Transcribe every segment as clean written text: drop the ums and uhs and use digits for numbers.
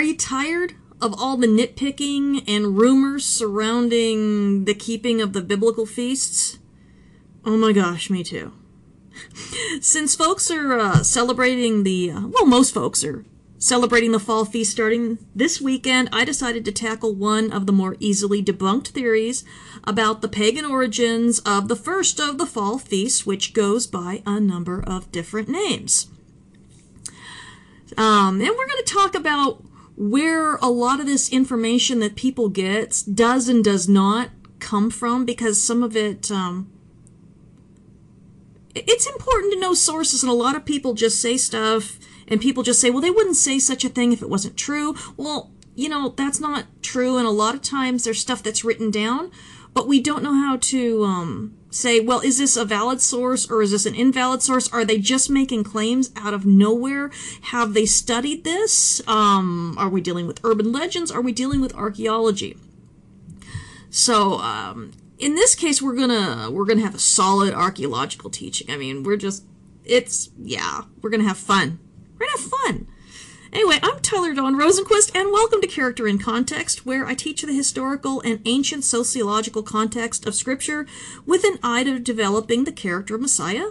Are you tired of all the nitpicking and rumors surrounding the keeping of the biblical feasts? Oh my gosh, me too. Since folks are celebrating the, well, most folks are celebrating the fall feast starting this weekend, I decided to tackle one of the more easily debunked theories about the pagan origins of the first of the fall feasts, which goes by a number of different names. And we're going to talk about where a lot of this information that people get does and does not come from, because some of it, it's important to know sources, and a lot of people just say stuff, and people just say, well, they wouldn't say such a thing if it wasn't true. Well, you know, that's not true, and a lot of times there's stuff that's written down, but we don't know how to say, well, is this a valid source or is this an invalid source? Are they just making claims out of nowhere? Have they studied this? Are we dealing with urban legends? Are we dealing with archaeology? So in this case, we're gonna have a solid archaeological teaching. I mean, we're gonna have fun. We're gonna have fun. Anyway, I'm Tyler Dawn Rosenquist, and welcome to Character in Context, where I teach the historical and ancient sociological context of Scripture with an eye to developing the character of Messiah.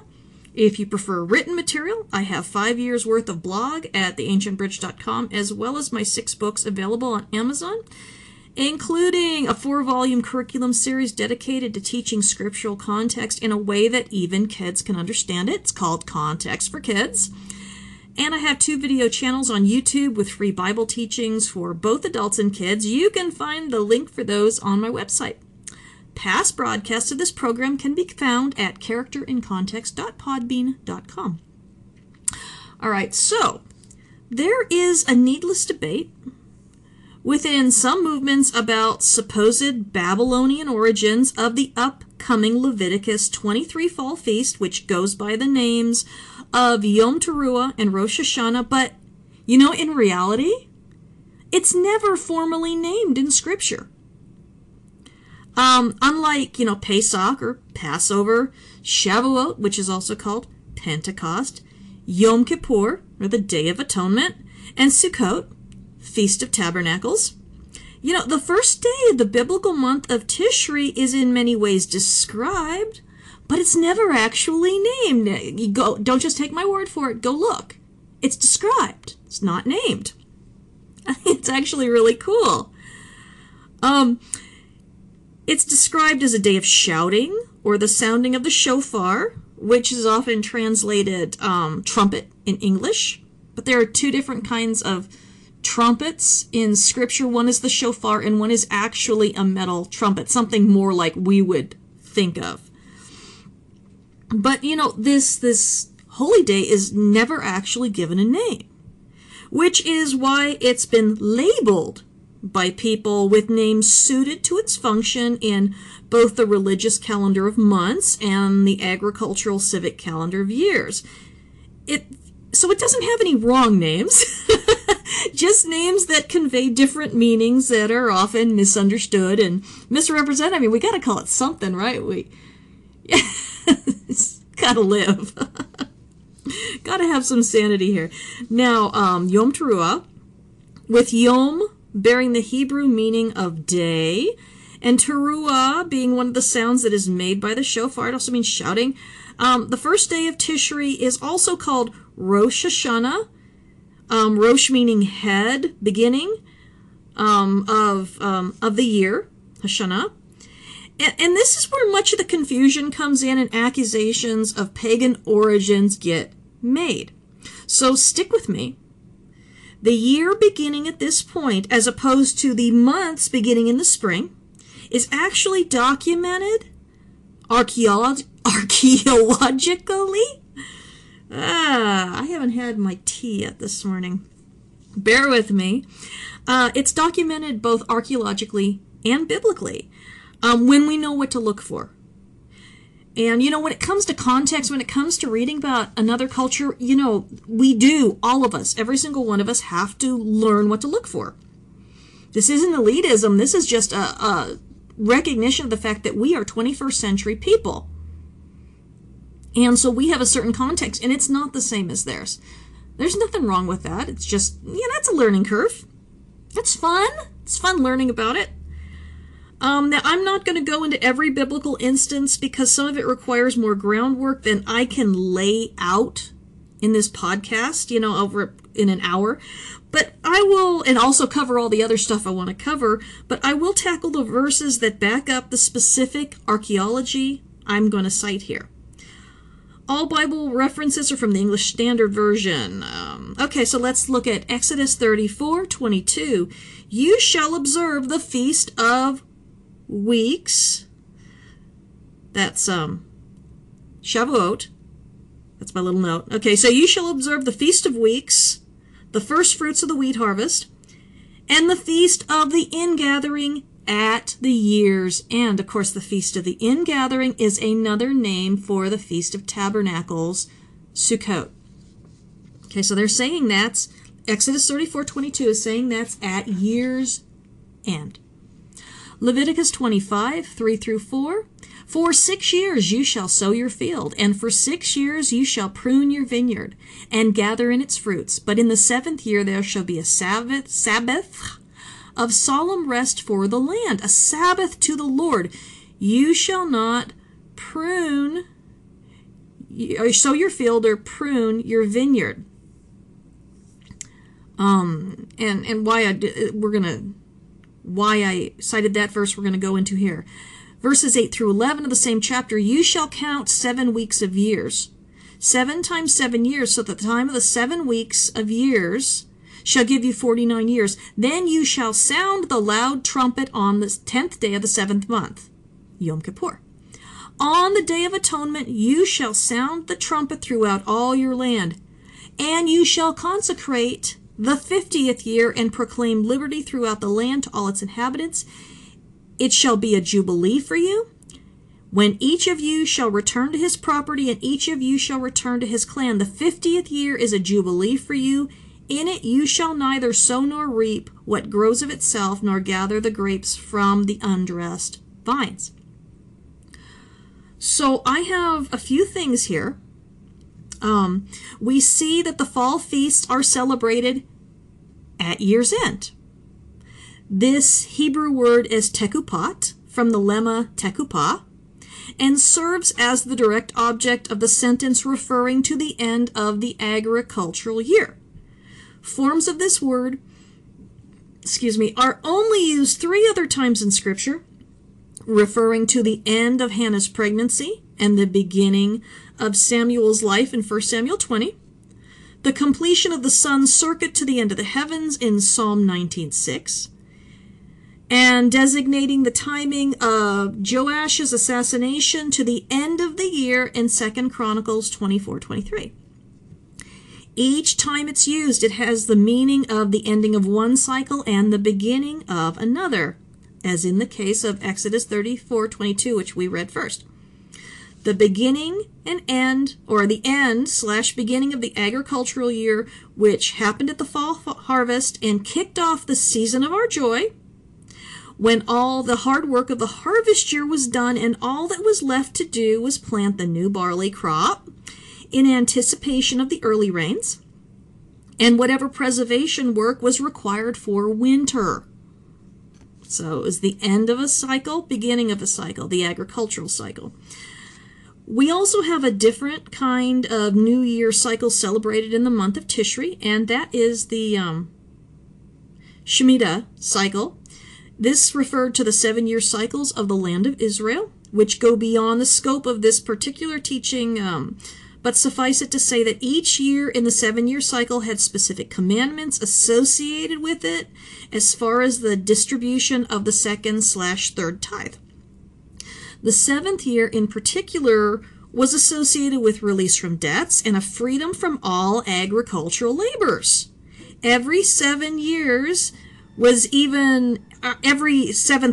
If you prefer written material, I have 5 years' worth of blog at theancientbridge.com, as well as my 6 books available on Amazon, including a 4-volume curriculum series dedicated to teaching scriptural context in a way that even kids can understand it. It's called Context for Kids. And I have 2 video channels on YouTube with free Bible teachings for both adults and kids. You can find the link for those on my website. Past broadcasts of this program can be found at characterincontext.podbean.com. All right, so there is a needless debate within some movements about supposed Babylonian origins of the upcoming Leviticus 23 fall feast, which goes by the names of Yom Teruah and Rosh Hashanah, but, you know, in reality, it's never formally named in Scripture. Unlike, you know, Pesach or Passover, Shavuot, which is also called Pentecost, Yom Kippur, or the Day of Atonement, and Sukkot, Feast of Tabernacles. You know, the first day of the biblical month of Tishri is in many ways described, but it's never actually named. You go, don't just take my word for it. Go look. It's described. It's not named. It's actually really cool. It's described as a day of shouting or the sounding of the shofar, which is often translated trumpet in English. But there are 2 different kinds of trumpets in Scripture. One is the shofar and one is actually a metal trumpet, something more like we would think of. But, you know, this holy day is never actually given a name, which is why it's been labeled by people with names suited to its function in both the religious calendar of months and the agricultural civic calendar of years. So it doesn't have any wrong names, just names that convey different meanings that are often misunderstood and misrepresented. I mean, we got to call it something, right? It's gotta live. Gotta have some sanity here. Now, Yom Teruah, with Yom bearing the Hebrew meaning of day, and Teruah being one of the sounds that is made by the shofar. It also means shouting. The first day of Tishri is also called Rosh Hashanah. Rosh meaning head, beginning of the year, Hashanah. And this is where much of the confusion comes in and accusations of pagan origins get made. So stick with me. The year beginning at this point, as opposed to the months beginning in the spring, is actually documented archaeologically. I haven't had my tea yet this morning. Bear with me. It's documented both archaeologically and biblically. When we know what to look for. And, you know, when it comes to context, when it comes to reading about another culture, you know, we do, all of us, every single one of us have to learn what to look for. This isn't elitism. This is just a recognition of the fact that we are 21st century people. And so we have a certain context, and it's not the same as theirs. There's nothing wrong with that. It's just, yeah, that's a learning curve. It's fun. It's fun learning about it. Now, I'm not going to go into every biblical instance because some of it requires more groundwork than I can lay out in this podcast, you know, over in an hour. But I will, and also cover all the other stuff I want to cover, but I will tackle the verses that back up the specific archaeology I'm going to cite here. All Bible references are from the English Standard Version. Okay, so let's look at Exodus 34:22. You shall observe the Feast of Weeks. That's Shavuot. That's my little note. Okay, so you shall observe the Feast of Weeks, the first fruits of the wheat harvest, and the Feast of the Ingathering at the year's end. Of course, the Feast of the Ingathering is another name for the Feast of Tabernacles, Sukkot. Okay, so they're saying that's, Exodus 34:22 is saying that's at year's end. Leviticus 25:3-4. For 6 years you shall sow your field, and for 6 years you shall prune your vineyard, and gather in its fruits. But in the seventh year there shall be a Sabbath of solemn rest for the land, a Sabbath to the Lord. You shall not prune, or sow your field, or prune your vineyard. Why I cited that verse, we're going to go into here. Verses 8-11 of the same chapter. You shall count 7 weeks of years, 7 times 7 years, so that the time of the 7 weeks of years shall give you 49 years. Then you shall sound the loud trumpet on the 10th day of the 7th month, Yom Kippur. On the Day of Atonement you shall sound the trumpet throughout all your land, and you shall consecrate the 50th year and proclaim liberty throughout the land to all its inhabitants. It shall be a jubilee for you, when each of you shall return to his property, and each of you shall return to his clan. The 50th year is a jubilee for you. In it you shall neither sow nor reap what grows of itself, nor gather the grapes from the undressed vines. So I have a few things here. We see that the fall feasts are celebrated at year's end. This Hebrew word is tekupot, from the lemma tekupah, and serves as the direct object of the sentence referring to the end of the agricultural year. Forms of this word, are only used 3 other times in Scripture, referring to the end of Hannah's pregnancy and the beginning of Samuel's life in 1 Samuel 20, the completion of the sun's circuit to the end of the heavens in Psalm 19:6, and designating the timing of Joash's assassination to the end of the year in 2 Chronicles 24:23. Each time it's used, it has the meaning of the ending of one cycle and the beginning of another, as in the case of Exodus 34:22, which we read first. The beginning and end, or the end/beginning of the agricultural year, which happened at the fall harvest and kicked off the season of our joy, when all the hard work of the harvest year was done, and all that was left to do was plant the new barley crop in anticipation of the early rains, and whatever preservation work was required for winter. So it was the end of a cycle, beginning of a cycle, the agricultural cycle. We also have a different kind of New Year cycle celebrated in the month of Tishri, and that is the Shemitah cycle. This referred to the 7-year cycles of the land of Israel, which go beyond the scope of this particular teaching, but suffice it to say that each year in the 7-year cycle had specific commandments associated with it as far as the distribution of the 2nd/3rd tithe. The 7th year in particular was associated with release from debts and a freedom from all agricultural labors. Every 7th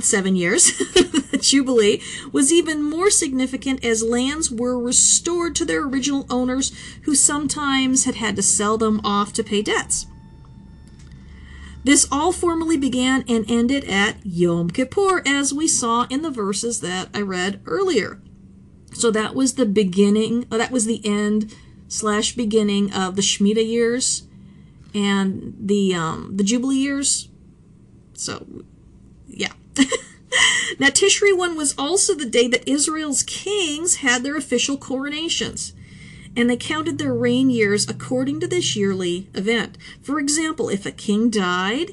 7 years, the Jubilee, was even more significant as lands were restored to their original owners, who sometimes had to sell them off to pay debts. This all formally began and ended at Yom Kippur, as we saw in the verses that I read earlier. So that was the beginning, that was the end/beginning of the Shemitah years and the Jubilee years. So, yeah. Now, Tishri 1 was also the day that Israel's kings had their official coronations, and they counted their reign years according to this yearly event. For example, if a king died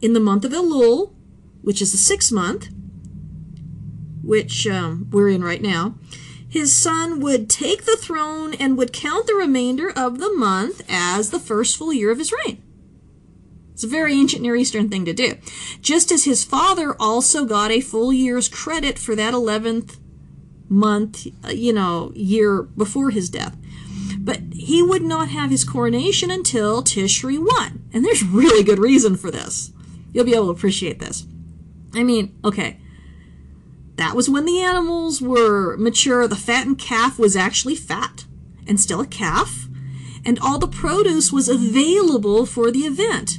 in the month of Elul, which is the 6th month, which we're in right now, his son would take the throne and would count the remainder of the month as the first full year of his reign. It's a very ancient Near Eastern thing to do. Just as his father also got a full year's credit for that 11th month, year before his death. But he would not have his coronation until Tishri 1. And there's really good reason for this. You'll be able to appreciate this. I mean, okay. That was when the animals were mature. The fattened calf was actually fat and still a calf. And all the produce was available for the event.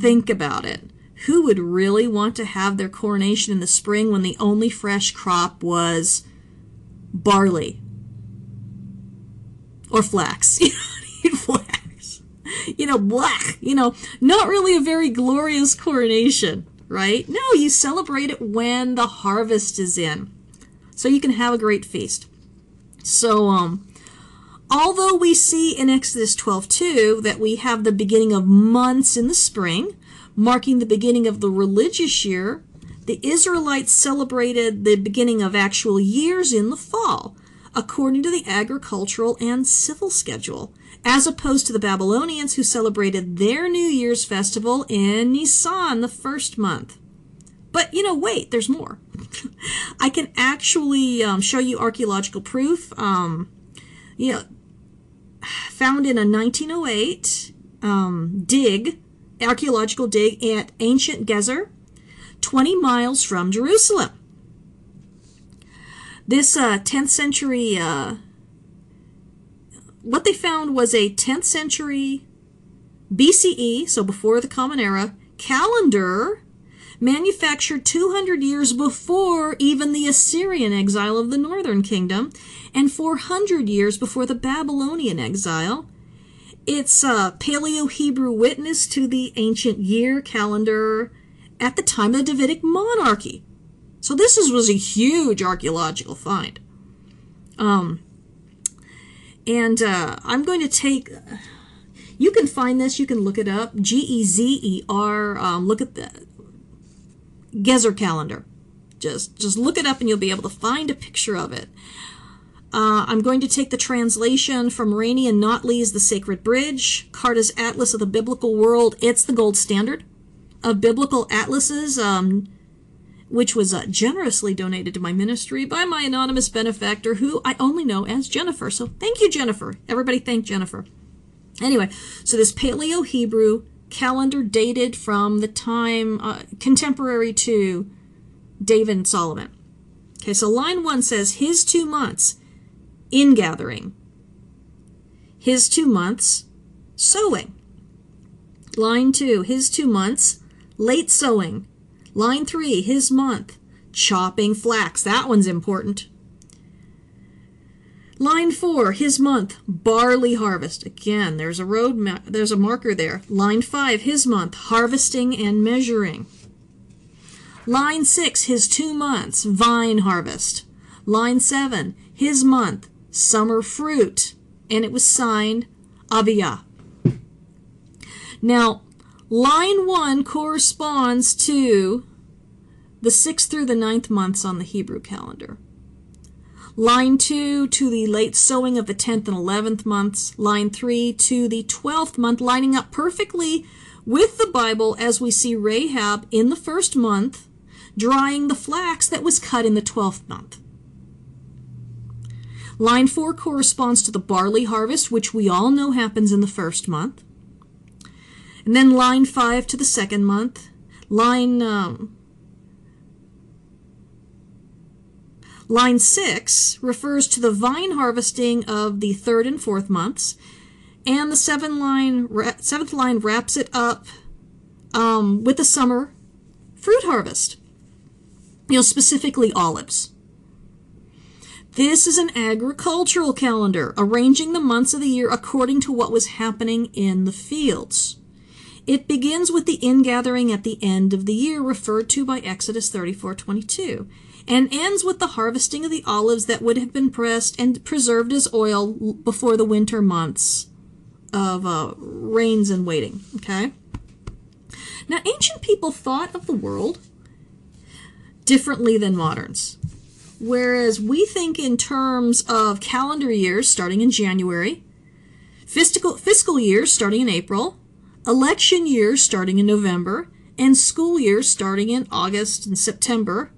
Think about it. Who would really want to have their coronation in the spring when the only fresh crop was barley? Or flax. You don't need flax. Black. Not really a very glorious coronation, right? No, you celebrate it when the harvest is in. So you can have a great feast. So, although we see in Exodus 12:2 that we have the beginning of months in the spring, marking the beginning of the religious year, the Israelites celebrated the beginning of actual years in the fall, according to the agricultural and civil schedule, as opposed to the Babylonians who celebrated their New Year's festival in Nisan, the first month. But, wait, there's more. I can actually show you archaeological proof. Found in a 1908 archaeological dig at ancient Gezer, 20 miles from Jerusalem. This 10th century, what they found was a 10th century BCE, so before the Common Era, calendar manufactured 200 years before even the Assyrian exile of the Northern Kingdom, and 400 years before the Babylonian exile. It's a Paleo-Hebrew witness to the ancient year calendar at the time of the Davidic monarchy. So this was a huge archaeological find. I'm going to take... You can find this, you can look it up. Gezer, look at the Gezer calendar. Just look it up and you'll be able to find a picture of it. I'm going to take the translation from Rainey and Notley's The Sacred Bridge, Carta's Atlas of the Biblical World. It's the gold standard of biblical atlases, which was generously donated to my ministry by my anonymous benefactor, who I only know as Jennifer. So thank you, Jennifer. Everybody thank Jennifer. Anyway, so this Paleo-Hebrew calendar dated from the time contemporary to David and Solomon. Okay, so line 1 says, his 2 months... ingathering. His 2 months, sowing. Line 2, his 2 months, late sowing. Line 3, his month, chopping flax. That one's important. Line 4, his month, barley harvest. Again, there's a there's a marker there. Line 5, his month, harvesting and measuring. Line 6, his 2 months, vine harvest. Line 7, his month, summer fruit, and it was signed Abiyah. Now, line 1 corresponds to the 6th through the 9th months on the Hebrew calendar. Line 2 to the late sowing of the 10th and 11th months. Line 3 to the 12th month, lining up perfectly with the Bible as we see Rahab in the 1st month drying the flax that was cut in the 12th month. Line 4 corresponds to the barley harvest, which we all know happens in the 1st month. And then line 5 to the 2nd month. Line 6 refers to the vine harvesting of the 3rd and 4th months. And the 7th line wraps it up with the summer fruit harvest. Specifically olives. This is an agricultural calendar, arranging the months of the year according to what was happening in the fields. It begins with the ingathering at the end of the year, referred to by Exodus 34:22, and ends with the harvesting of the olives that would have been pressed and preserved as oil before the winter months of rains and waiting. Okay. Now, ancient people thought of the world differently than moderns. Whereas we think in terms of calendar years starting in January, fiscal years starting in April, election years starting in November, and school years starting in August and September.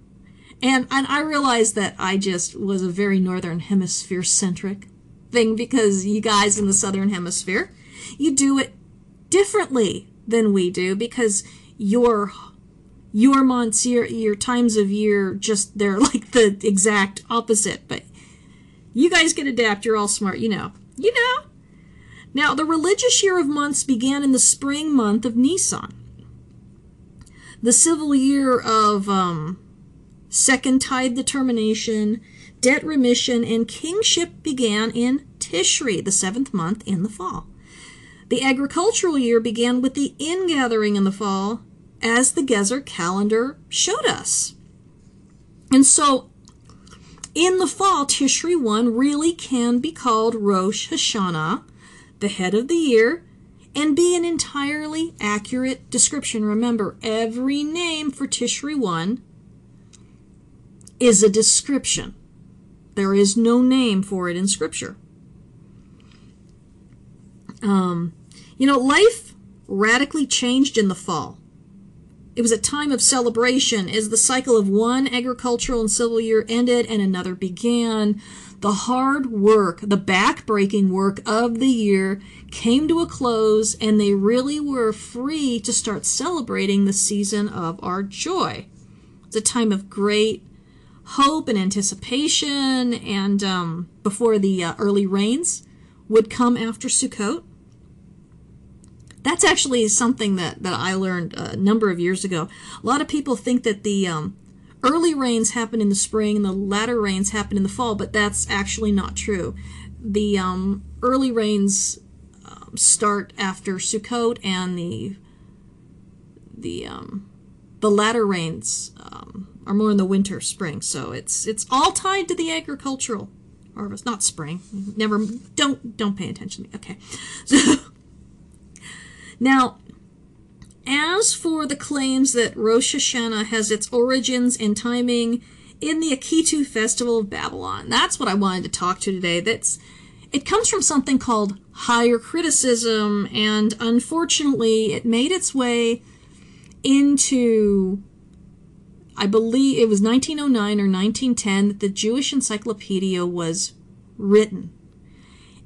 And I realize that I just was a very northern hemisphere centric thing, because you guys in the southern hemisphere, you do it differently than we do, because your months, your times of year, just they're like the exact opposite. But you guys can adapt. You're all smart. You know. Now, the religious year of months began in the spring month of Nisan. The civil year of second tide determination, debt remission, and kingship began in Tishri, the seventh month in the fall. The agricultural year began with the ingathering in the fall, as the Gezer calendar showed us. And so, in the fall, Tishri 1 really can be called Rosh Hashanah, the head of the year, and be an entirely accurate description. Remember, every name for Tishri 1 is a description. There is no name for it in Scripture. Life radically changed in the fall. It was a time of celebration as the cycle of one agricultural and civil year ended and another began. The hard work, the back-breaking work of the year came to a close, and they really were free to start celebrating the season of our joy. It's a time of great hope and anticipation, and before the early rains would come after Sukkot. That's actually something that I learned a number of years ago. A lot of people think that the early rains happen in the spring and the latter rains happen in the fall, but that's actually not true. The early rains start after Sukkot, and the latter rains are more in the winter, spring. So it's all tied to the agricultural harvest, not spring. Never, don't pay attention to me. Okay. So, now, as for the claims that Rosh Hashanah has its origins and timing in the Akitu festival of Babylon, that's what I wanted to talk to today. It comes from something called higher criticism, and unfortunately, it made its way into, I believe it was 1909 or 1910 that the Jewish Encyclopedia was written.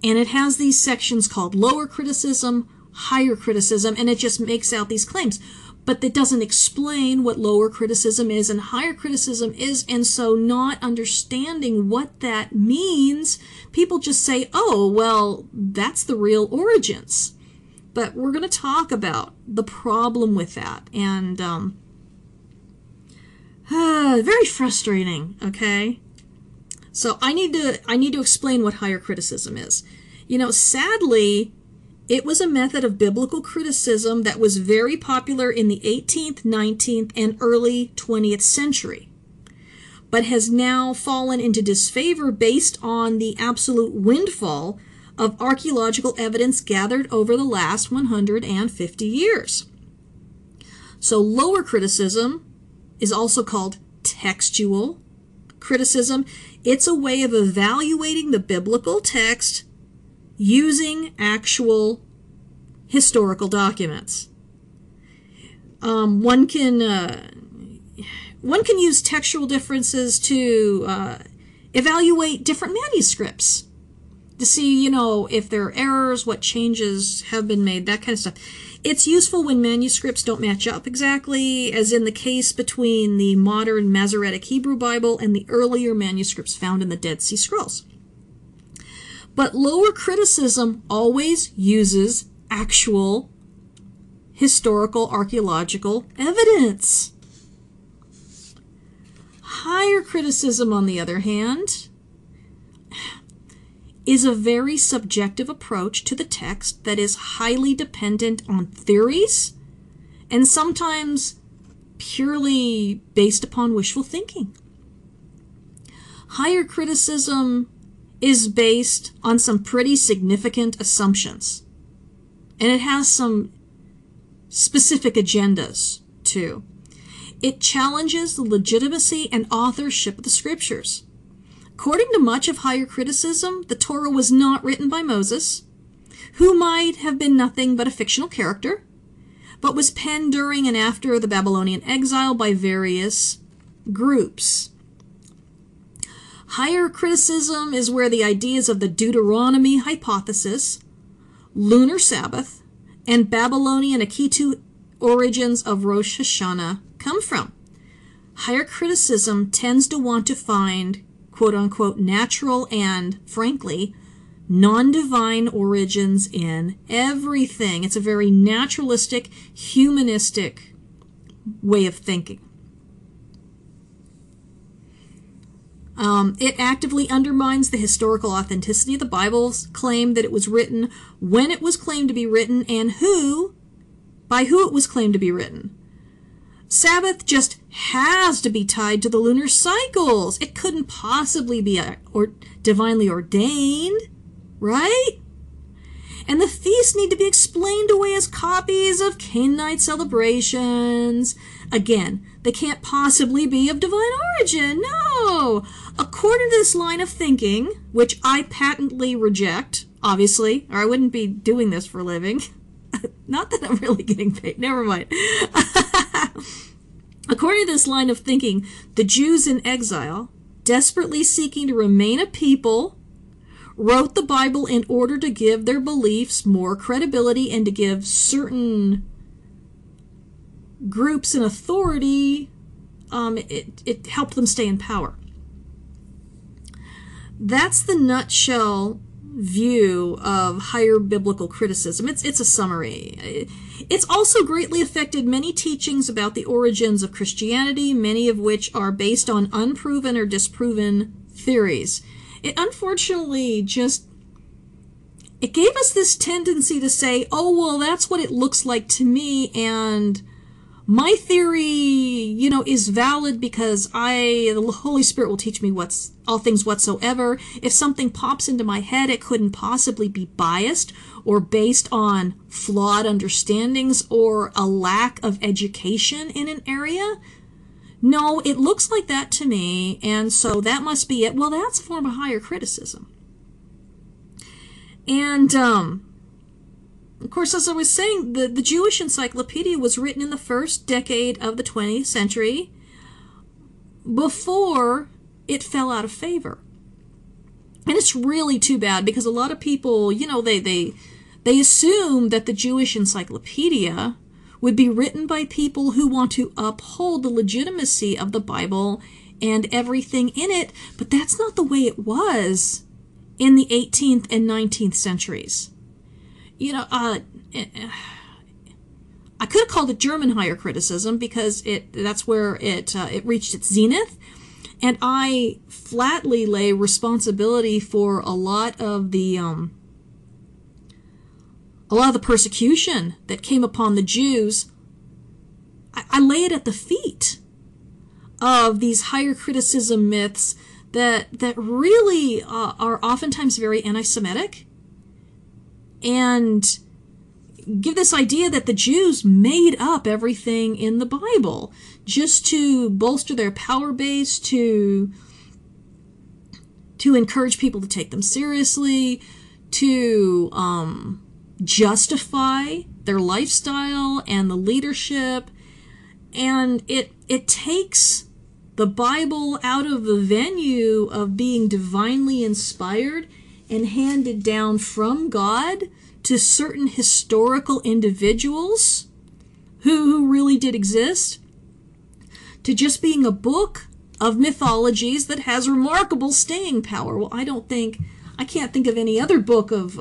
And it has these sections called lower criticism, higher criticism, and it just makes out these claims, but it doesn't explain what lower criticism is and higher criticism is. And so, not understanding what that means, people just say, oh, well, that's the real origins. But we're going to talk about the problem with that, and very frustrating. Okay, so I need to explain what higher criticism is. Sadly, it was a method of biblical criticism that was very popular in the 18th, 19th, and early 20th century, but has now fallen into disfavor based on the absolute windfall of archaeological evidence gathered over the last 150 years. So lower criticism is also called textual criticism. It's a way of evaluating the biblical text using actual historical documents. One can use textual differences to evaluate different manuscripts to see, if there are errors, what changes have been made, that kind of stuff. It's useful when manuscripts don't match up exactly, as in the case between the modern Masoretic Hebrew Bible and the earlier manuscripts found in the Dead Sea Scrolls. But lower criticism always uses actual historical archaeological evidence. Higher criticism, on the other hand, is a very subjective approach to the text that is highly dependent on theories and sometimes purely based upon wishful thinking. Higher criticism is based on some pretty significant assumptions, and it has some specific agendas too. It challenges the legitimacy and authorship of the scriptures. According to much of higher criticism, the Torah was not written by Moses, who might have been nothing but a fictional character, but was penned during and after the Babylonian exile by various groups. Higher criticism is where the ideas of the Deuteronomy hypothesis, lunar Sabbath, and Babylonian Akitu origins of Rosh Hashanah come from. Higher criticism tends to want to find quote-unquote natural and, frankly, non-divine origins in everything. It's a very naturalistic, humanistic way of thinking. It actively undermines the historical authenticity of the Bible's claim that it was written when it was claimed to be written and by who it was claimed to be written. Sabbath just has to be tied to the lunar cycles. It couldn't possibly be divinely ordained, right? And the feasts need to be explained away as copies of Canaanite celebrations. Again, they can't possibly be of divine origin. No! According to this line of thinking, which I patently reject, obviously, or I wouldn't be doing this for a living. Not that I'm really getting paid. Never mind. According to this line of thinking, the Jews in exile, desperately seeking to remain a people, wrote the Bible in order to give their beliefs more credibility and to give certain groups an authority. It helped them stay in power. That's the nutshell view of higher biblical criticism. It's a summary. It's also greatly affected many teachings about the origins of Christianity, many of which are based on unproven or disproven theories. It unfortunately just, it gave us this tendency to say, oh, well, that's what it looks like to me, and my theory, you know, is valid because the Holy Spirit will teach me all things whatsoever. If something pops into my head, it couldn't possibly be biased or based on flawed understandings or a lack of education in an area. No, it looks like that to me, and so that must be it. Well, that's a form of higher criticism. And, of course, as I was saying, the Jewish Encyclopedia was written in the first decade of the 20th century before it fell out of favor. And it's really too bad because a lot of people, you know, they assume that the Jewish Encyclopedia would be written by people who want to uphold the legitimacy of the Bible and everything in it, but that's not the way it was in the 18th and 19th centuries. You know, I could have called it German higher criticism because that's where it reached its zenith, and I flatly lay responsibility for a lot of the persecution that came upon the Jews. I lay it at the feet of these higher criticism myths that really are oftentimes very anti-Semitic and give this idea that the Jews made up everything in the Bible just to bolster their power base, to encourage people to take them seriously, to justify their lifestyle and the leadership, and it takes the Bible out of the venue of being divinely inspired and handed down from God to certain historical individuals who really did exist, to just being a book of mythologies that has remarkable staying power. Well, I can't think of any other book of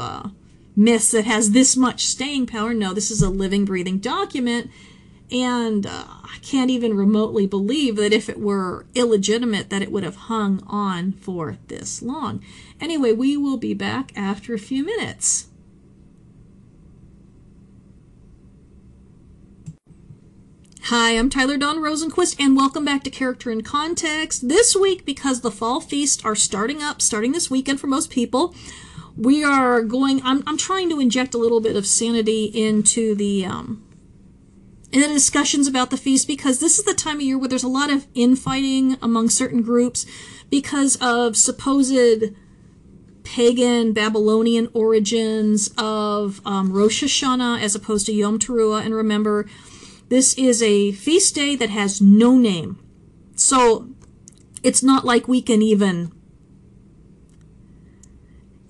myths that has this much staying power. No, this is a living, breathing document, And I can't even remotely believe that if it were illegitimate that it would have hung on for this long. Anyway, we will be back after a few minutes. Hi, I'm Tyler Dawn Rosenquist, and welcome back to Character in Context. This week, because the fall feasts are starting this weekend for most people, we are going, I'm trying to inject a little bit of sanity into the discussions about the feast, because this is the time of year where there's a lot of infighting among certain groups because of supposed pagan Babylonian origins of Rosh Hashanah as opposed to Yom Teruah. And remember, this is a feast day that has no name. So it's not like we can even...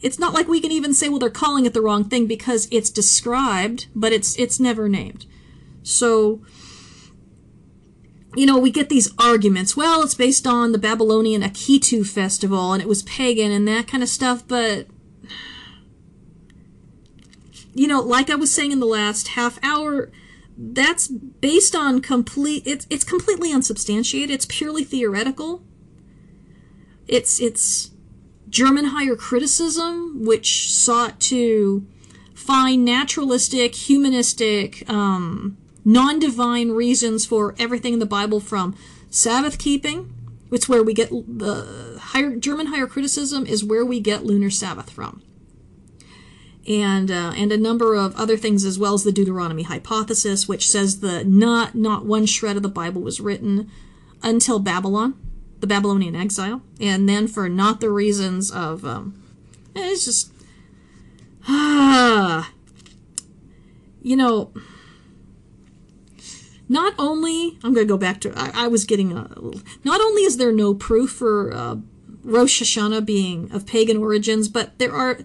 It's not like we can even say, well, they're calling it the wrong thing, because it's described, but it's never named. So, you know, we get these arguments. Well, it's based on the Babylonian Akitu festival, and it was pagan and that kind of stuff, but... You know, like I was saying in the last half hour... That's based on it's completely unsubstantiated. It's purely theoretical. It's German higher criticism, which sought to find naturalistic, humanistic, non-divine reasons for everything in the Bible, from Sabbath keeping, which is where we get the German higher criticism is where we get lunar Sabbath from. And a number of other things, as well as the Deuteronomy hypothesis, which says that not one shred of the Bible was written until Babylon, the Babylonian exile, and then for not the reasons of it's just you know. Not only I'm going to go back to I was getting a little. Not only is there no proof for Rosh Hashanah being of pagan origins, but there are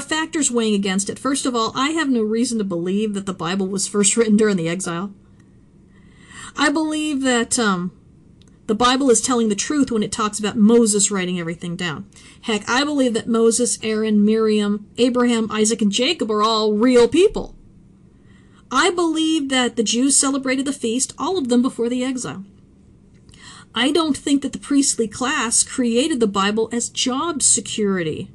factors weighing against it. First of all, I have no reason to believe that the Bible was first written during the exile. I believe that the Bible is telling the truth when it talks about Moses writing everything down. Heck, I believe that Moses, Aaron, Miriam, Abraham, Isaac, and Jacob are all real people. I believe that the Jews celebrated the feast, all of them, before the exile. I don't think that the priestly class created the Bible as job security.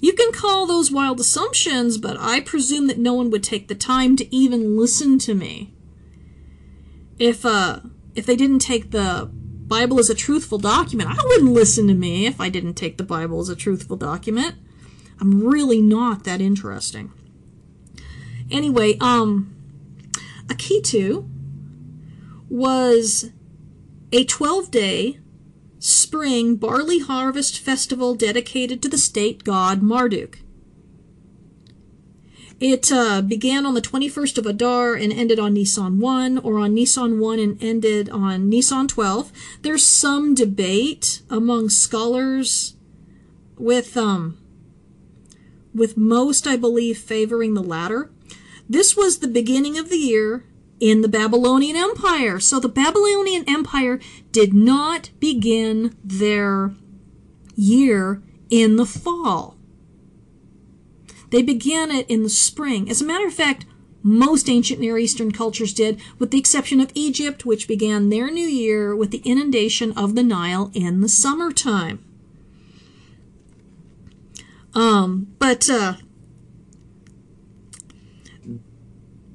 You can call those wild assumptions, but I presume that no one would take the time to even listen to me if they didn't take the Bible as a truthful document. I wouldn't listen to me if I didn't take the Bible as a truthful document. I'm really not that interesting. Anyway, Akitu was a 12-day spring barley harvest festival dedicated to the state god Marduk. It began on the 21st of Adar and ended on Nisan 1, or on Nisan 1 and ended on Nisan 12. There's some debate among scholars, with most, I believe, favoring the latter. This was the beginning of the year in the Babylonian Empire. So the Babylonian Empire did not begin their year in the fall. They began it in the spring. As a matter of fact, most ancient Near Eastern cultures did, with the exception of Egypt, which began their new year with the inundation of the Nile in the summertime.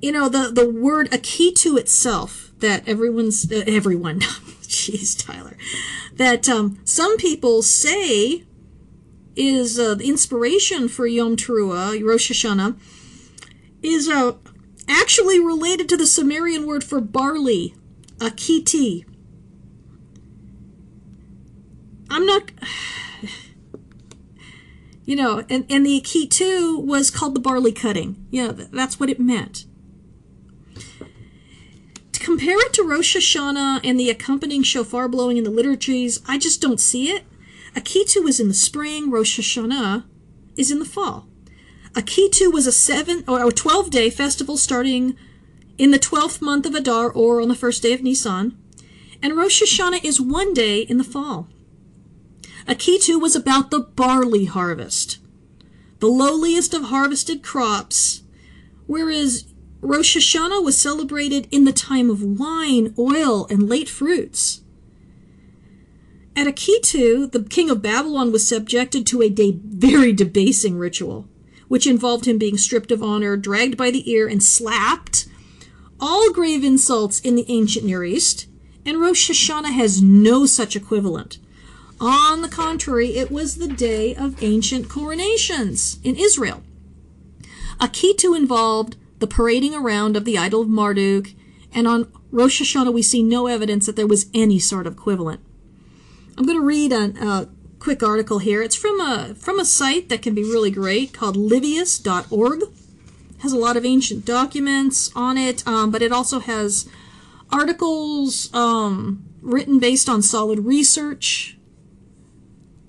You know, the word Akitu itself, that everyone, jeez, Tyler, that some people say is the inspiration for Yom Teruah, Rosh Hashanah, is actually related to the Sumerian word for barley, Akiti. I'm not... You know, and the Akitu was called the barley cutting. You know, that's what it meant. Compare it to Rosh Hashanah and the accompanying shofar blowing in the liturgies, I just don't see it. Akitu is in the spring, Rosh Hashanah is in the fall. Akitu was a 12-day festival starting in the 12th month of Adar, or on the first day of Nisan, and Rosh Hashanah is one day in the fall. Akitu was about the barley harvest, the lowliest of harvested crops, whereas Rosh Hashanah was celebrated in the time of wine, oil, and late fruits. At Akitu, the king of Babylon was subjected to a very debasing ritual, which involved him being stripped of honor, dragged by the ear, and slapped. All grave insults in the ancient Near East, and Rosh Hashanah has no such equivalent. On the contrary, it was the day of ancient coronations in Israel. Akitu involved the parading around of the idol of Marduk, and on Rosh Hashanah we see no evidence that there was any sort of equivalent. I'm going to read a quick article here. It's from a site that can be really great called livius.org. Has a lot of ancient documents on it, but it also has articles written based on solid research.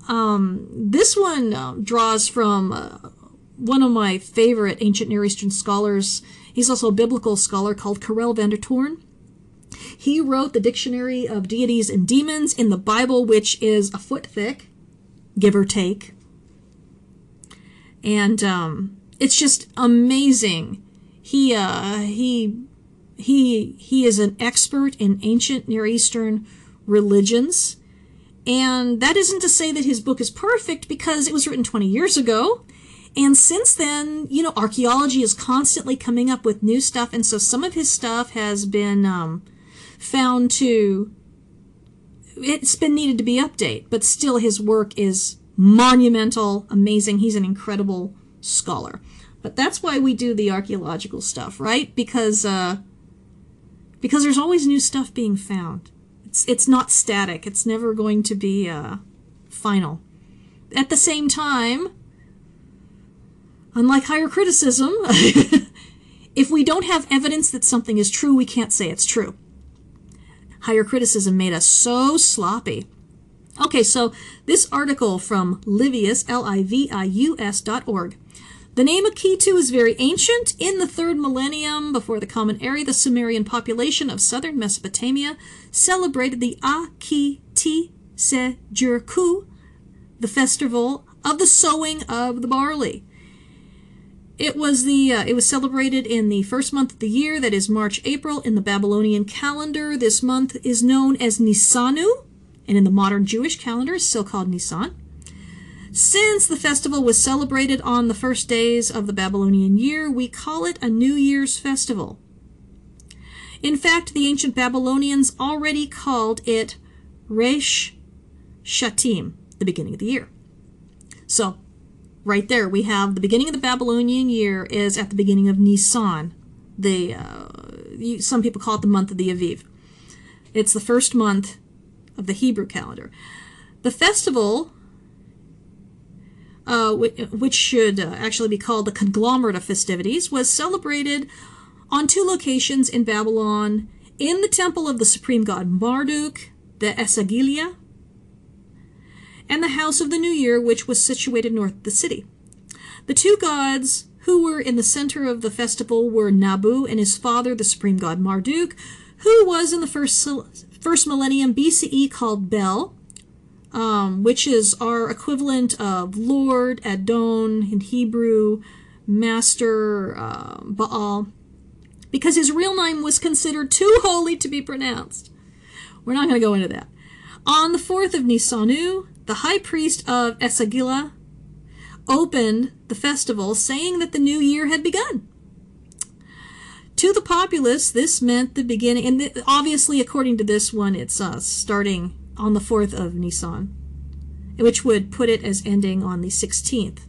This one draws from one of my favorite ancient Near Eastern scholars. He's also a biblical scholar called Karel van der Toorn. He wrote the Dictionary of Deities and Demons in the Bible, which is a foot thick, give or take. And it's just amazing. He is an expert in ancient Near Eastern religions. And that isn't to say that his book is perfect, because it was written 20 years ago. And since then, you know, archaeology is constantly coming up with new stuff. And so some of his stuff has been found to, it's been needed to be updated. But still, his work is monumental, amazing. He's an incredible scholar. But that's why we do the archaeological stuff, right? Because there's always new stuff being found. It's not static. It's never going to be final. At the same time, unlike higher criticism, if we don't have evidence that something is true, we can't say it's true. Higher criticism made us so sloppy. Okay, so this article from Livius, Livius.org. The name Akitu is very ancient. In the 3rd millennium before the Common Era, the Sumerian population of southern Mesopotamia celebrated the Akiti Sejurku, the festival of the sowing of the barley. It was celebrated in the first month of the year, that is March-April, in the Babylonian calendar. This month is known as Nisanu, and in the modern Jewish calendar is still called Nisan. Since the festival was celebrated on the first days of the Babylonian year, we call it a New Year's festival. In fact, the ancient Babylonians already called it Resh Shatim, the beginning of the year. So, right there, we have the beginning of the Babylonian year is at the beginning of Nisan. Some people call it the month of the Aviv. It's the first month of the Hebrew calendar. The festival, which should actually be called the conglomerate of festivities, was celebrated on 2 locations in Babylon, in the temple of the supreme god Marduk, the Esagila, and the house of the new year, which was situated north of the city. The 2 gods who were in the center of the festival were Nabu and his father, the supreme god Marduk, who was in the first millennium BCE called Bel, which is our equivalent of Lord, Adon in Hebrew, Master, Baal, because his real name was considered too holy to be pronounced. We're not going to go into that. On the 4th of Nisanu, the high priest of Esagila opened the festival, saying that the new year had begun. To the populace, this meant the beginning, and obviously according to this one, it's starting on the 4th of Nisan, which would put it as ending on the 16th.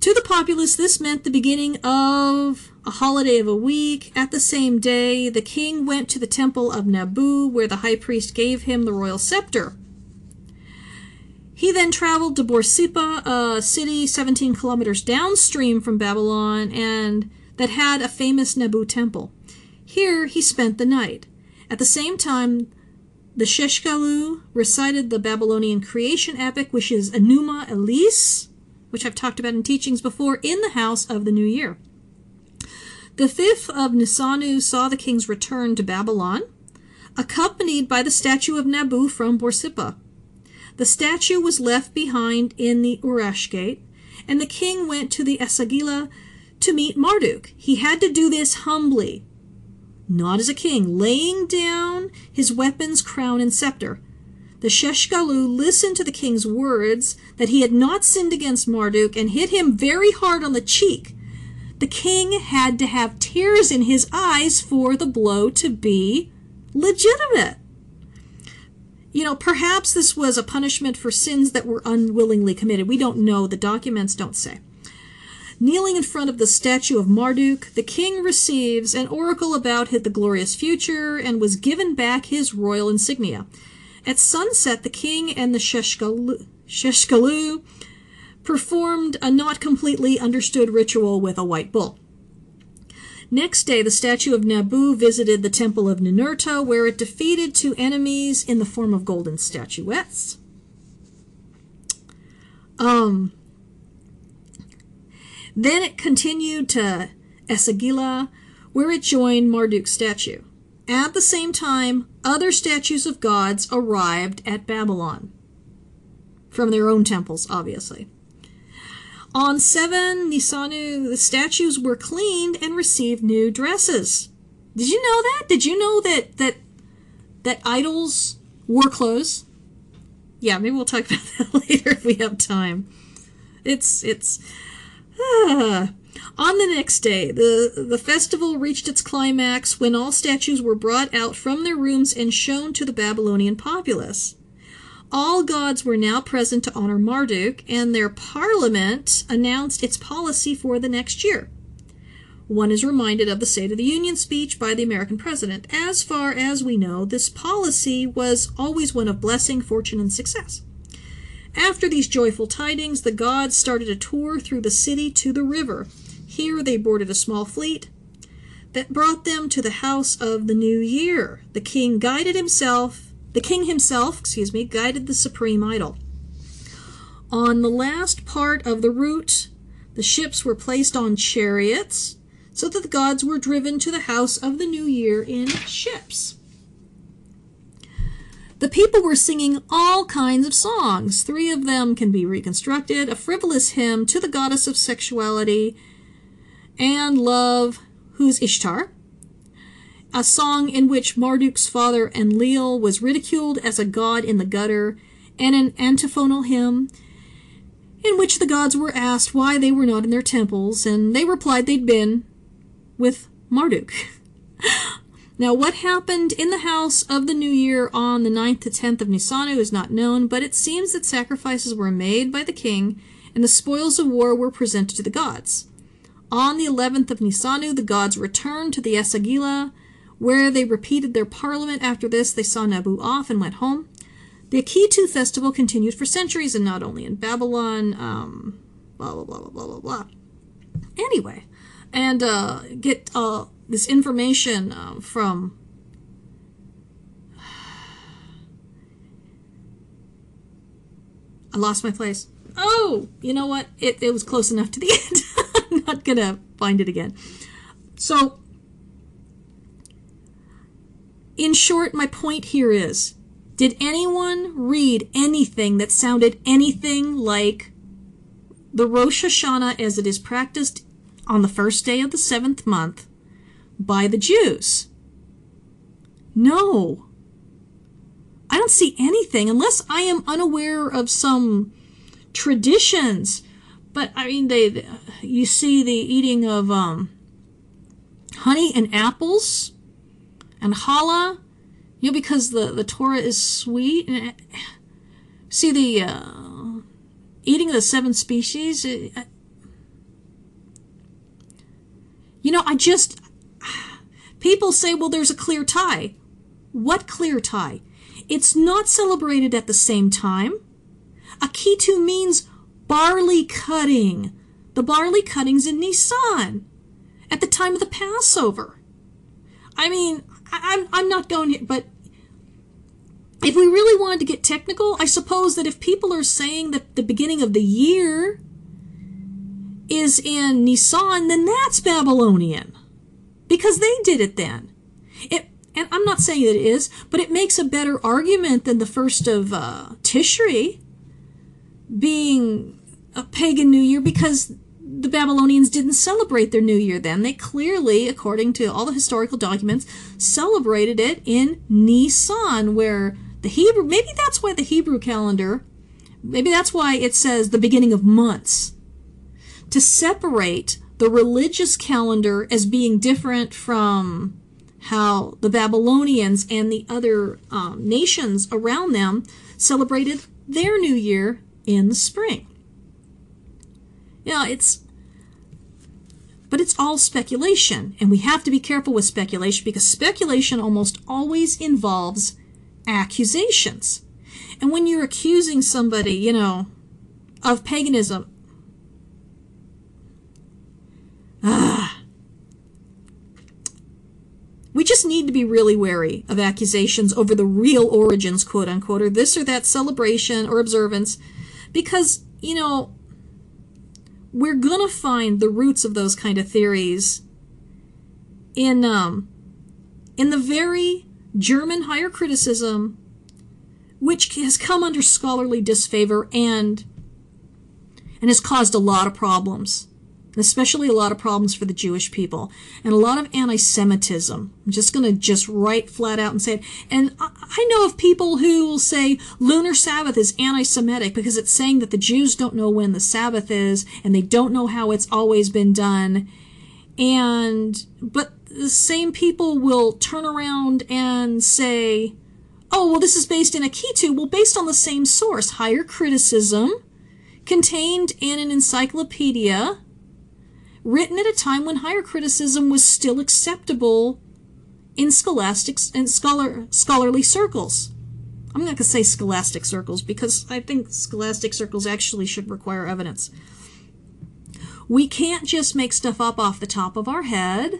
To the populace, this meant the beginning of a holiday of a week. At the same day, the king went to the temple of Nabu, where the high priest gave him the royal scepter. He then traveled to Borsippa, a city 17 kilometers downstream from Babylon, and that had a famous Nabu temple. Here, he spent the night. At the same time, the Sheshkalu recited the Babylonian creation epic, which is Enuma Elis, which I've talked about in teachings before, in the house of the new year. The 5th of Nisanu saw the king's return to Babylon, accompanied by the statue of Nabu from Borsippa. The statue was left behind in the Urash gate, and the king went to the Esagila to meet Marduk. He had to do this humbly, not as a king, laying down his weapons, crown, and scepter. The Sheshgalu listened to the king's words that he had not sinned against Marduk and hit him very hard on the cheek. The king had to have tears in his eyes for the blow to be legitimate. You know, perhaps this was a punishment for sins that were unwillingly committed. We don't know. The documents don't say. Kneeling in front of the statue of Marduk, the king receives an oracle about the glorious future and was given back his royal insignia. At sunset, the king and the Sheshgalu performed a not completely understood ritual with a white bull. Next day, the statue of Nabu visited the temple of Ninurta, where it defeated two enemies in the form of golden statuettes. Then it continued to Esagila, where it joined Marduk's statue. At the same time, other statues of gods arrived at Babylon, from their own temples, obviously. On 7 Nisanu, the statues were cleaned and received new dresses. Did you know that? Did you know that idols wore clothes? Yeah, maybe we'll talk about that later if we have time. On the next day, the festival reached its climax when all statues were brought out from their rooms and shown to the Babylonian populace. All gods were now present to honor Marduk, and their parliament announced its policy for the next year. One is reminded of the State of the Union speech by the American president. As far as we know, this policy was always one of blessing, fortune, and success. After these joyful tidings, the gods started a tour through the city to the river. Here they boarded a small fleet that brought them to the house of the new year. The king himself guided the supreme idol. On the last part of the route, the ships were placed on chariots so that the gods were driven to the house of the new year in ships. The people were singing all kinds of songs. Three of them can be reconstructed: a frivolous hymn to the goddess of sexuality and love, who's Ishtar, a song in which Marduk's father Enlil was ridiculed as a god in the gutter, and an antiphonal hymn in which the gods were asked why they were not in their temples, and they replied they'd been with Marduk. Now, what happened in the house of the new year on the 9th to 10th of Nisanu is not known, but it seems that sacrifices were made by the king, and the spoils of war were presented to the gods. On the 11th of Nisanu, the gods returned to the Esagila, where they repeated their parliament. After this, they saw Nabu off and went home. The Akitu festival continued for centuries, and not only in Babylon, blah, blah, blah, blah, blah, blah, blah. Anyway, and get... this information from I lost my place. Oh, you know what? It was close enough to the end. I'm not going to find it again. So, in short, my point here is, did anyone read anything that sounded anything like the Rosh Hashanah as it is practiced on the first day of the 7th month by the Jews? No. I don't see anything, unless I am unaware of some traditions. But, I mean, you see the eating of honey and apples and challah, you know, because the Torah is sweet. And see the eating of the 7 species. You know, people say, well, there's a clear tie. What clear tie? It's not celebrated at the same time. Akitu means barley cutting. The barley cuttings in Nisan at the time of the Passover. I mean, I'm not going here, but if we really wanted to get technical, I suppose that if people are saying that the beginning of the year is in Nisan, then that's Babylonian, because they did it then. And I'm not saying that it is, but it makes a better argument than the first of Tishri being a pagan new year, because the Babylonians didn't celebrate their new year then. They clearly, according to all the historical documents, celebrated it in Nisan, where the Hebrew, maybe that's why the Hebrew calendar, maybe that's why it says the beginning of months, to separate the religious calendar as being different from how the Babylonians and the other nations around them celebrated their new year in the spring. You know, but it's all speculation, and we have to be careful with speculation because speculation almost always involves accusations. And when you're accusing somebody, you know, of paganism, we just need to be really wary of accusations over the real origins, quote unquote, or this or that celebration or observance, because, you know, we're going to find the roots of those kind of theories in the very German higher criticism, which has come under scholarly disfavor and has caused a lot of problems, especially a lot of problems for the Jewish people, and a lot of anti-Semitism. I'm just going to write flat out and say it. And I know of people who will say lunar Sabbath is anti-Semitic because it's saying that the Jews don't know when the Sabbath is, and they don't know how it's always been done. But the same people will turn around and say, oh, well, this is based in Akitu. Well, based on the same source, higher criticism, contained in an encyclopedia, written at a time when higher criticism was still acceptable in scholastic and scholarly circles. I'm not going to say scholastic circles because I think scholastic circles actually should require evidence. We can't just make stuff up off the top of our head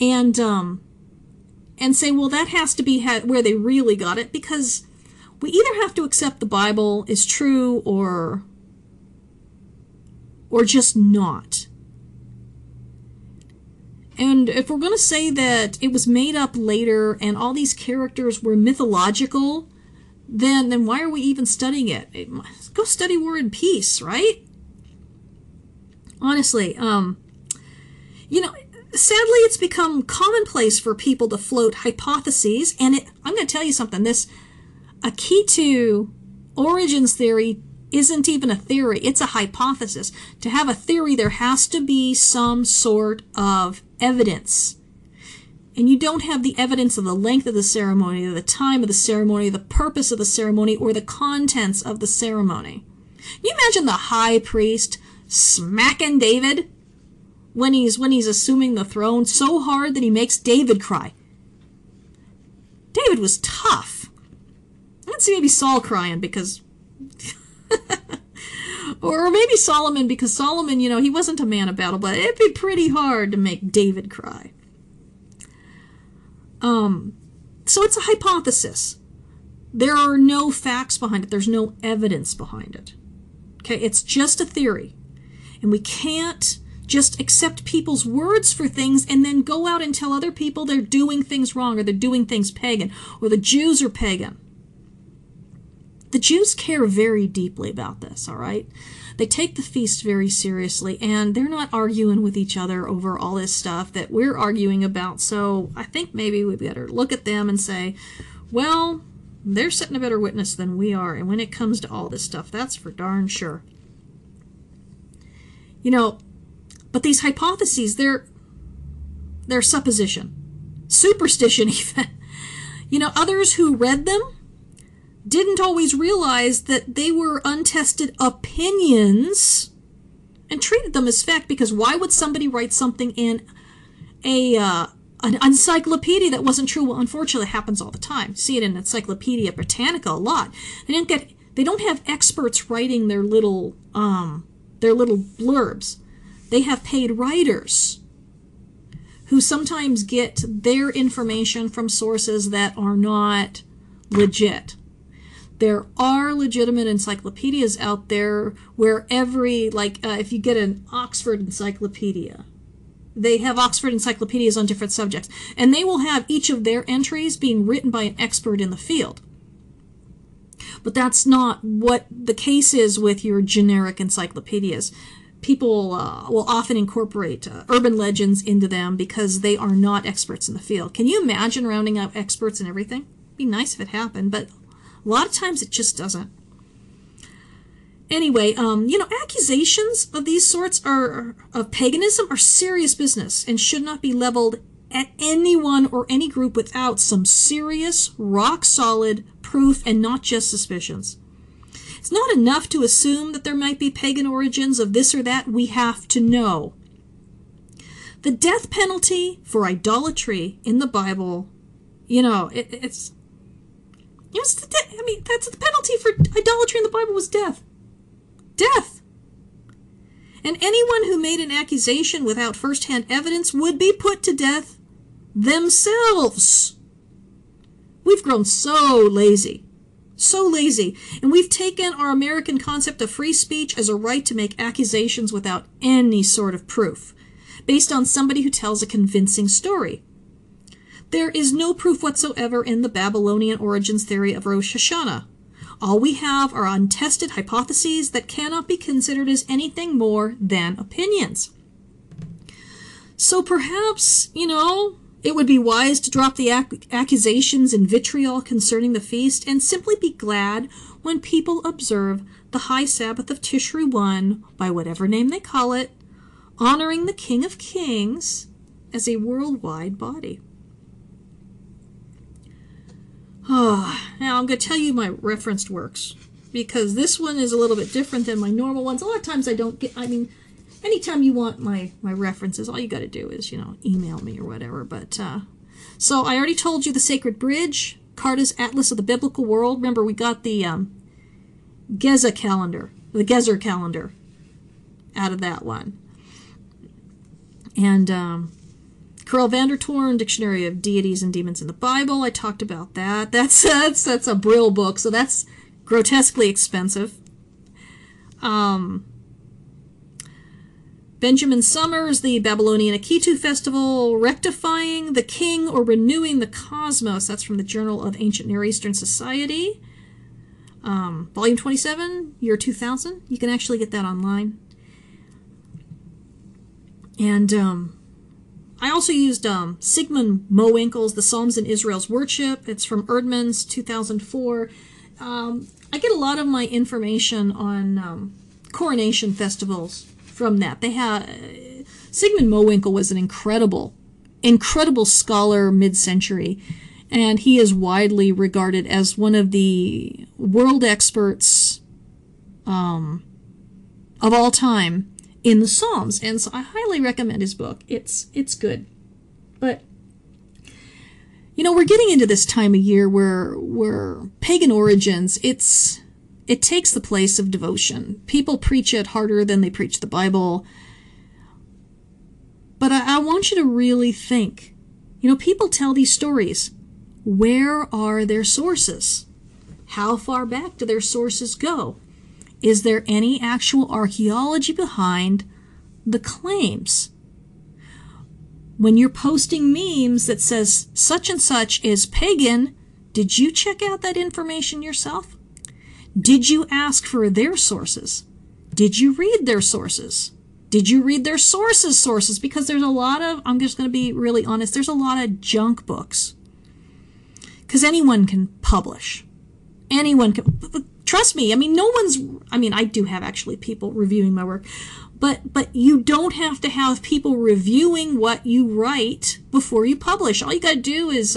and say, well, that has to be where they really got it, because we either have to accept the Bible is true or just not. And if we're going to say that it was made up later and all these characters were mythological, then why are we even studying it? Go study War and Peace, right? Honestly, you know, sadly it's become commonplace for people to float hypotheses, and I'm going to tell you something, this Akitu origins theory isn't even a theory, it's a hypothesis. To have a theory, there has to be some sort of evidence. And you don't have the evidence of the length of the ceremony, or the time of the ceremony, the purpose of the ceremony, or the contents of the ceremony. Can you imagine the high priest smacking David when he's assuming the throne so hard that he makes David cry? David was tough. I'd see maybe Saul crying because... or maybe Solomon, because Solomon, you know, he wasn't a man of battle, but it'd be pretty hard to make David cry. So it's a hypothesis. There are no facts behind it. There's no evidence behind it. Okay, it's just a theory. And we can't just accept people's words for things and then go out and tell other people they're doing things wrong, or they're doing things pagan, or the Jews are pagan. The Jews care very deeply about this, all right? They take the feast very seriously, and they're not arguing with each other over all this stuff that we're arguing about, so I think maybe we better look at them and say, well, they're setting a better witness than we are, and when it comes to all this stuff, that's for darn sure. You know, but these hypotheses, they're supposition, superstition even. You know, others who read them didn't always realize that they were untested opinions and treated them as fact, because why would somebody write something in an encyclopedia that wasn't true? Well, unfortunately, it happens all the time. See it in Encyclopedia Britannica a lot. They don't have experts writing their little blurbs. They have paid writers who sometimes get their information from sources that are not legit. There are legitimate encyclopedias out there where if you get an Oxford encyclopedia, they have Oxford encyclopedias on different subjects, and they will have each of their entries being written by an expert in the field. But that's not what the case is with your generic encyclopedias. people will often incorporate urban legends into them because they are not experts in the field. Can you imagine rounding up experts in everything? It'd be nice if it happened, but a lot of times it just doesn't. Anyway, you know, accusations of these sorts of paganism are serious business and should not be leveled at anyone or any group without some serious, rock-solid proof and not just suspicions. It's not enough to assume that there might be pagan origins of this or that. We have to know. The death penalty for idolatry in the Bible, you know, that's the penalty for idolatry in the Bible was death. Death. And anyone who made an accusation without first-hand evidence would be put to death themselves. We've grown so lazy. So lazy. And we've taken our American concept of free speech as a right to make accusations without any sort of proof, based on somebody who tells a convincing story. There is no proof whatsoever in the Babylonian origins theory of Rosh Hashanah. All we have are untested hypotheses that cannot be considered as anything more than opinions. So perhaps, you know, it would be wise to drop the accusations and vitriol concerning the feast and simply be glad when people observe the high Sabbath of Tishri 1, by whatever name they call it, honoring the King of Kings as a worldwide body. Oh, now I'm going to tell you my referenced works, because this one is a little bit different than my normal ones. A lot of times I don't get, I mean, anytime you want my references, all you got to do is, you know, email me or whatever. But so I already told you the Sacred Bridge, Carta's Atlas of the Biblical World. Remember, we got the Gezer calendar out of that one. And Carl Vandertoren, Dictionary of Deities and Demons in the Bible. I talked about that. That's a Brill book, so that's grotesquely expensive. Benjamin Summers, The Babylonian Akitu Festival, Rectifying the King or Renewing the Cosmos. That's from the Journal of Ancient Near Eastern Society. Volume 27, year 2000. You can actually get that online. And I also used Sigmund Mowinckel's The Psalms in Israel's Worship. It's from Erdman's 2004. I get a lot of my information on coronation festivals from that. They have Sigmund Mowinckel was an incredible, incredible scholar mid-century, and he is widely regarded as one of the world experts of all time in the Psalms, and so I highly recommend his book. It's good. But you know, we're getting into this time of year where pagan origins, it takes the place of devotion. People preach it harder than they preach the Bible. But I want you to really think. You know, people tell these stories. Where are their sources? How far back do their sources go? Is there any actual archaeology behind the claims? When you're posting memes that says such and such is pagan, did you check out that information yourself? Did you ask for their sources? Did you read their sources? Did you read their sources' sources? Because there's a lot of, I'm just going to be really honest, there's a lot of junk books. Because anyone can publish. Anyone can, but trust me, I mean, no one's, I mean, I do have actually people reviewing my work, but you don't have to have people reviewing what you write before you publish. All you got to do is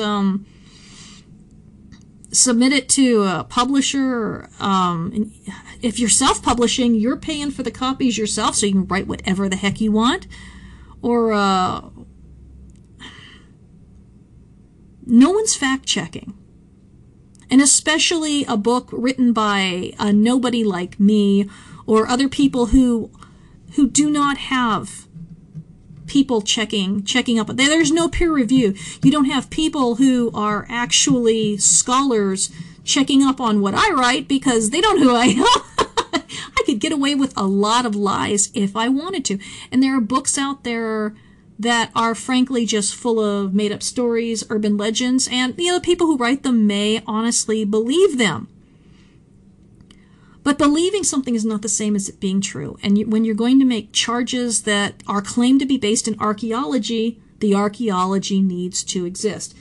submit it to a publisher. And if you're self-publishing, you're paying for the copies yourself, so you can write whatever the heck you want. Or no one's fact-checking. And especially a book written by a nobody like me or other people who do not have people checking up. There's no peer review. You don't have people who are actually scholars checking up on what I write because they don't know who I am. I could get away with a lot of lies if I wanted to. And there are books out there that are frankly just full of made-up stories, urban legends, and you know, the people who write them may honestly believe them. But believing something is not the same as it being true. And when you're going to make charges that are claimed to be based in archaeology, the archaeology needs to exist.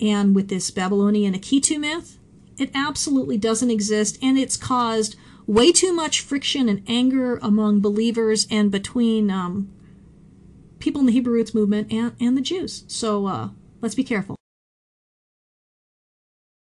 And with this Babylonian Akitu myth, it absolutely doesn't exist, and it's caused way too much friction and anger among believers and between people in the Hebrew Roots movement and the Jews. So let's be careful.